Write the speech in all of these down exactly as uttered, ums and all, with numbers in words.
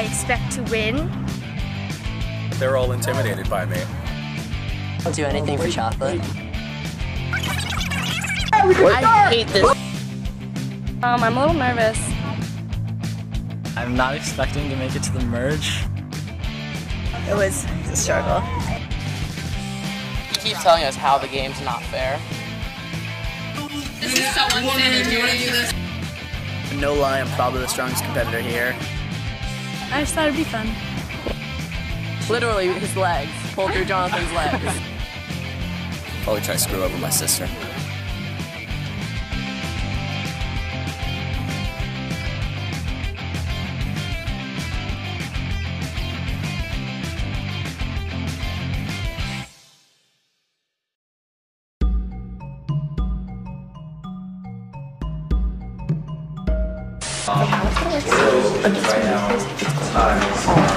I expect to win. They're all intimidated by me. I'll do anything for chocolate. I hate this. Um, I'm a little nervous. I'm not expecting to make it to the merge. It was a struggle. You keep telling us how the game's not fair. This is so unfair. Do you want to do this? No lie, I'm probably the strongest competitor here. I just thought it'd be fun. Literally, his legs. Pulled through Jonathan's legs. Probably try to screw over my sister. Um,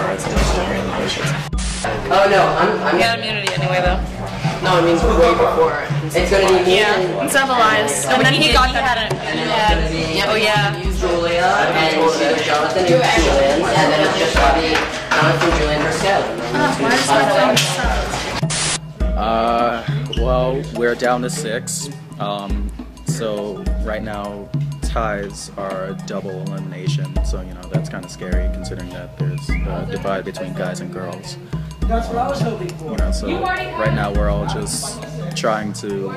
right now, oh no, I'm, I'm got immunity anyway though. No, it means way before. It's gonna be me. Yeah, instead of Elias. And then he got that. Oh yeah. Julia and Jonathan and Julian, and then it's just gonna be Jonathan, Julian, Marcel. Uh, well, we're down to six. Um, so right now. Ties are a double elimination, so you know that's kind of scary considering that there's a divide between guys and girls. That's what I was hoping for. You know, so right now we're all just trying to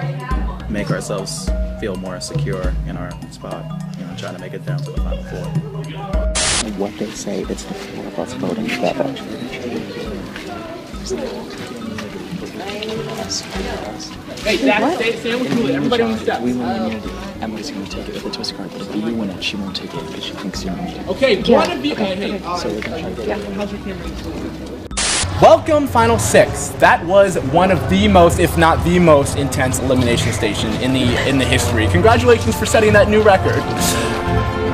make ourselves feel more secure in our spot. You know, trying to make it down to the final four. What they say, it's the four of us voting together. Hey, Zach, stay, stay with Julie. Everybody on the steps. We win immunity. Emily's going to take it with a twist card, but if you win it, she won't take it because she thinks you're immune. Okay, one of you. Okay, so we're going to try to get it. Welcome, Final Six. That was one of the most, if not the most, intense elimination station in the in the history. Congratulations for setting that new record.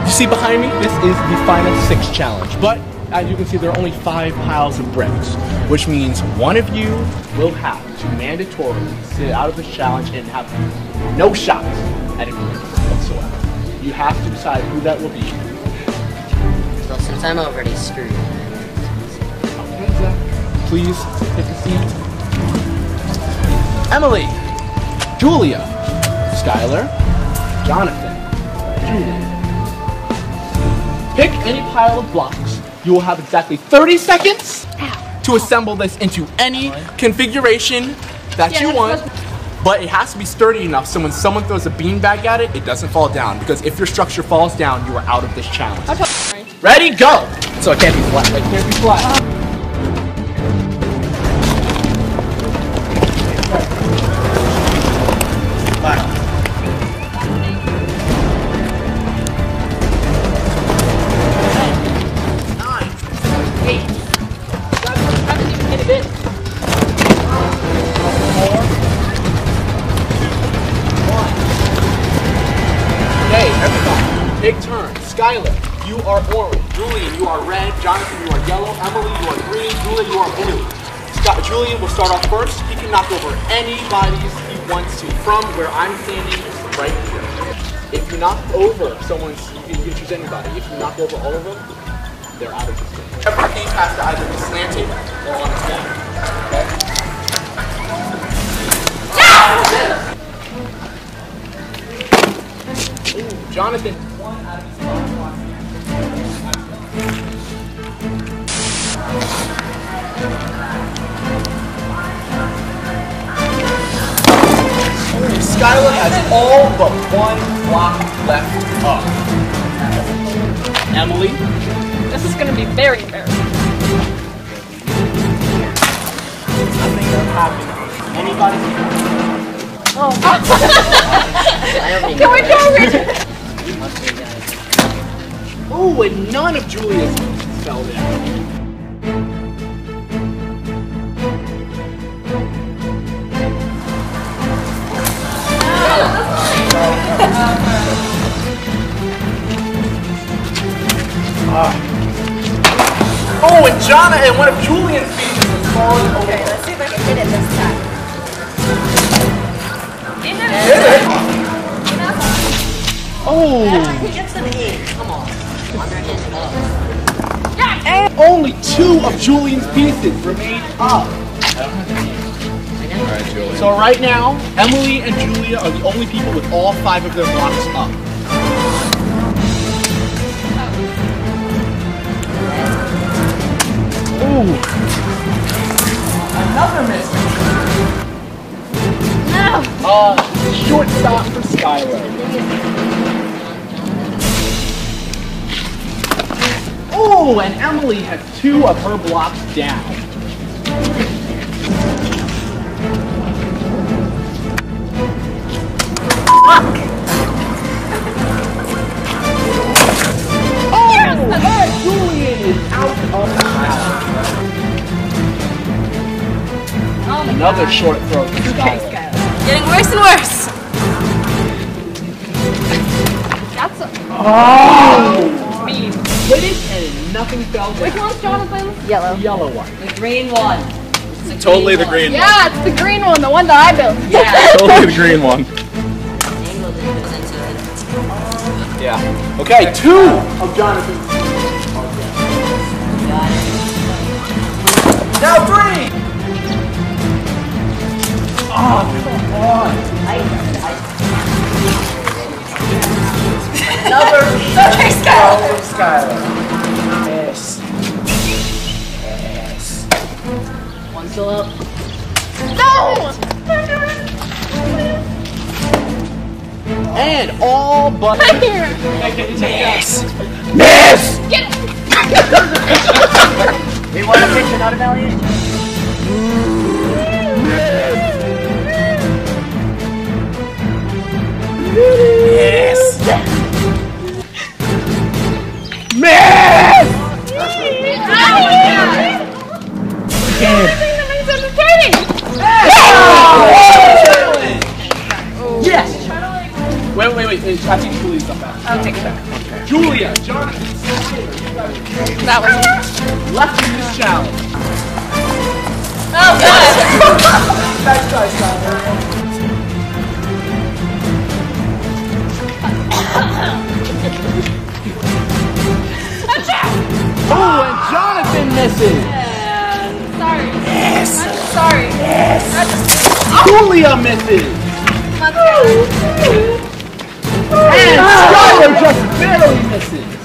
You see behind me, this is the Final Six challenge, but as you can see, there are only five piles of bricks, which means one of you will have to mandatorily sit out of this challenge and have no shots at any whatsoever. You have to decide who that will be. Well, since I'm already screwed. Okay, Zach. Please take a seat. Emily, Julia, Skylar, Jonathan, Julia. Pick any pile of blocks. You will have exactly thirty seconds to assemble this into any configuration that you want, but it has to be sturdy enough so when someone throws a beanbag at it, it doesn't fall down, because if your structure falls down, you are out of this challenge. Ready, go! So it can't be flat, it can't be flat. Big turn. Skylar, you are orange. Julian, you are red. Jonathan, you are yellow. Emily, you are green. Julia, you are blue. Scott, Julian will start off first. He can knock over any bodies he wants to from where I'm standing right here. If you knock over someone's, you can choose anybody. If you knock over all of them, they're out of the game. Every game has to either be slanted or on a stand. Okay? Yeah! Ooh, Jonathan. Skylar has all but one block left up. Emily? This is going to be very embarrassing. Nothing will happen. Anybody? Oh, God. Can we go, Richard? Oh, and none of Julia's fell down. Oh, and Jonna and one of Julian's pieces is falling over. Okay, let's see if I can hit it this time. Hit it! Oh! He gets an eight. Come on. one hundred and eight. Yeah. Oh! only two of Julian's pieces remain up. Right, so right now, Emily and Julia are the only people with all five of their blocks up. Ooh. Another miss. No. Uh, short stop for Skylar. Oh, and Emily has two of her blocks down. Oh, and Julian is out of the house. Another short throw. Okay, Skylar. Getting worse and worse. That's a... Oh! Mean. What is and nothing fell down. Which one's John playing? Yellow. The yellow one. The green one. It's the totally green the green one. one. Yeah, it's the green one, the one that I built. Yeah. Totally the green one. Yeah. Okay, okay. Two of Jonathan. Now three! Oh, come on. I, I... Another another Skylar. Skylar. Yes. Yes. One still up. No! And all but... Miss! Miss! Get it! We want a picture, not a value. I think Julia's up back. I'll take it back. Okay. Julia, Jonathan, that was left in this challenge. Oh god! Back side, Skylar. Attack! Oh, and Jonathan misses. Yeah, sorry. Yes. I'm sorry. Yes. I'm just... Julia misses. And Skylar just barely misses.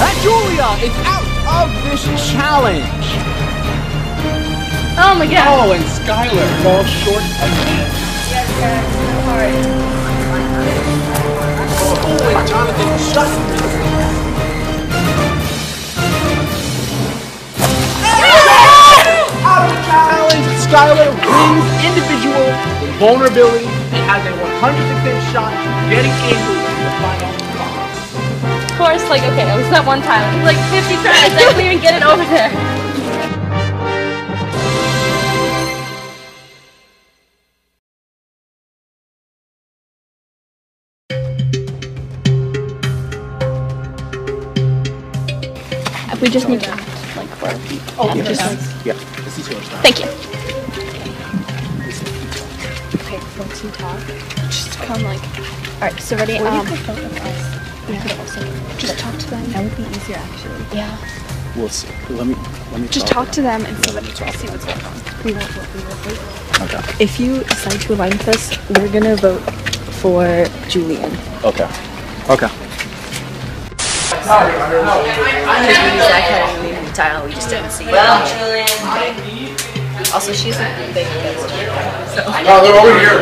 And Julia is out of this challenge. Oh my god. Oh, and Skylar falls short again. Yes, guys, so hard. Oh, and Jonathan just misses. Out of challenge. Skylar wins individual with vulnerability. Has a one hundred percent shot getting into the final box. Of course, like, okay, it was that one time. It was like fifty tries, I couldn't even get it over there. We just need to, like, for a few. Oh, yeah. Just, yeah. This is your style. Thank you. Once you talk, just come like. Alright, so ready? Or um, you could both of us. Yeah. You could also just talk to them. That would be easier, actually. Yeah. We'll see. Let me. Let me. Just talk, talk to them, them and see, let me talk see what's going on. We won't vote. We won't vote. Okay. If you decide to align with us, we're gonna vote for Julian. Okay. Okay. Sorry. No, I can't even leave the tile. We just didn't see. Well, Julian. Also, she's a big against you. So. Oh, they're over here.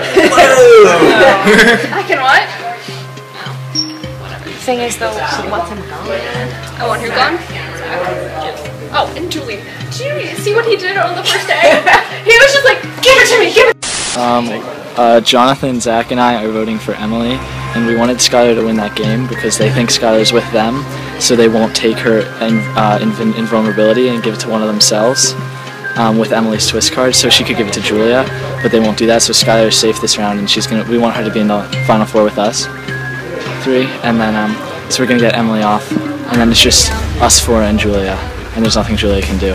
I can what? No. Whatever. The thing is, though, she wants him gone. I want her gone? Oh, and Julie. Did you see what he did on the first day? He was just like, give it to me, give it to me. Um, uh, Jonathan, Zach, and I are voting for Emily, and we wanted Skylar to win that game because they think Skylar's with them, so they won't take her in, uh, inv invulnerability and give it to one of themselves. Um, with Emily's twist card, so she could give it to Julia, but they won't do that. So Skylar is safe this round, and she's gonna. We want her to be in the final four with us, three, and then um, so we're gonna get Emily off, and then it's just us four and Julia, and there's nothing Julia can do.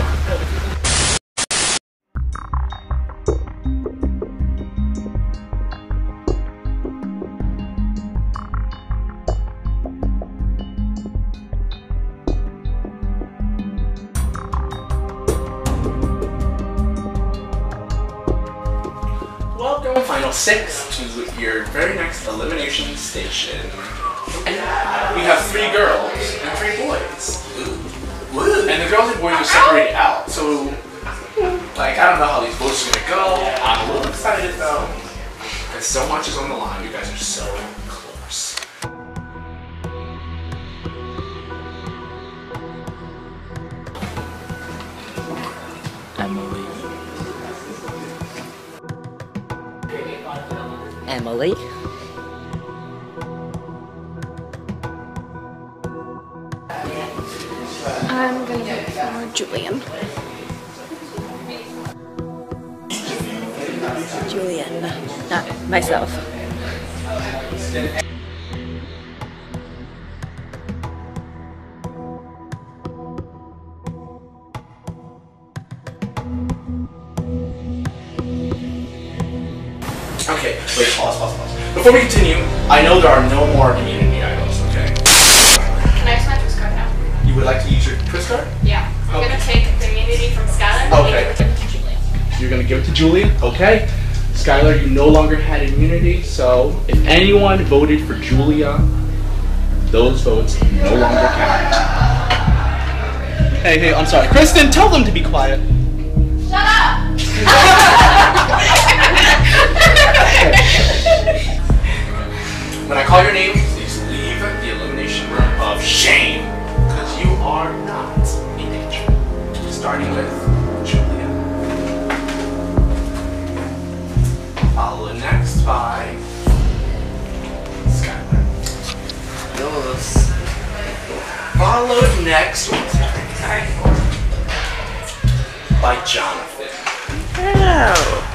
Welcome final six to your very next elimination station. And we have three girls and three boys. Ooh. And the girls and boys are separated out. So, like, I don't know how these votes are gonna go. I'm a little excited though, because so much is on the line. You guys are so close. Emily. Emily. I'm gonna go for Julian. Julian, not myself. Okay, wait, pause, pause, pause. Before we continue, I know there are no more community idols, okay? Can I use my twist card now? You would like to use your twist card? Yeah. I'm okay. Gonna take community from Skylar. Okay. And give it to Julian. You're gonna give it to Julian? Okay. Skylar, you no longer had immunity, so if anyone voted for Julia, those votes no longer count. Hey, hey, I'm sorry. Kristen, tell them to be quiet. Shut up! When I call your name, please leave the elimination room of shame, because you are not in danger. Starting with Julia. Followed next by Skylar. Those. Followed next by Jonathan. Hello.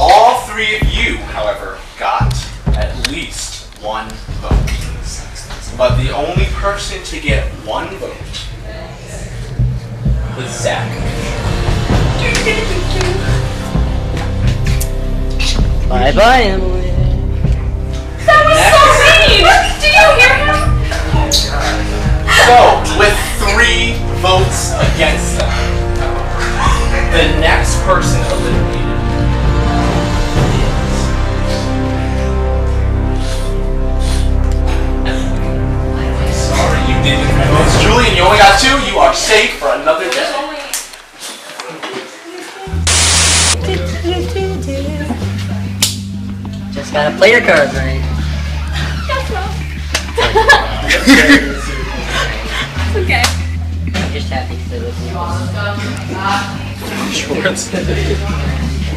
All three of you, however, got at least one vote. But the only person to get one vote was Zach. Bye bye, Emily. That was Next. so mean! Did you hear him? So, with three votes against them, the next person eliminated. Julian, you only got two. You are safe for another day. Just gotta play your cards right. That's wrong. Okay. I'm just happy to live here. I'm sure it's good.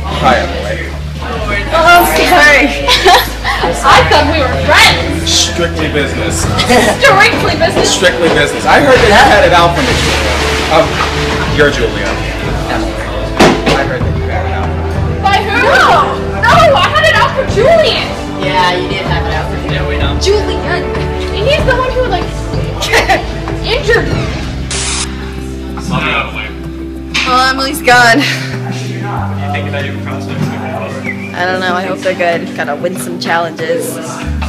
Hi, Emily. Oh, sorry. I thought we were friends. Strictly business. Strictly business? Strictly business. I heard that you had it out for me, Julia. Um, you're Julia. I heard that you had it out for me. By who? No! No, I had it out for Julian! Yeah, you did have it out for Julian. Yeah, we know. Julian! And he's the one who, like, injured me. Slow down, Emily. Well, Emily's gone. What do you think about your prospects? I don't know. I hope they're good. Gotta win some challenges.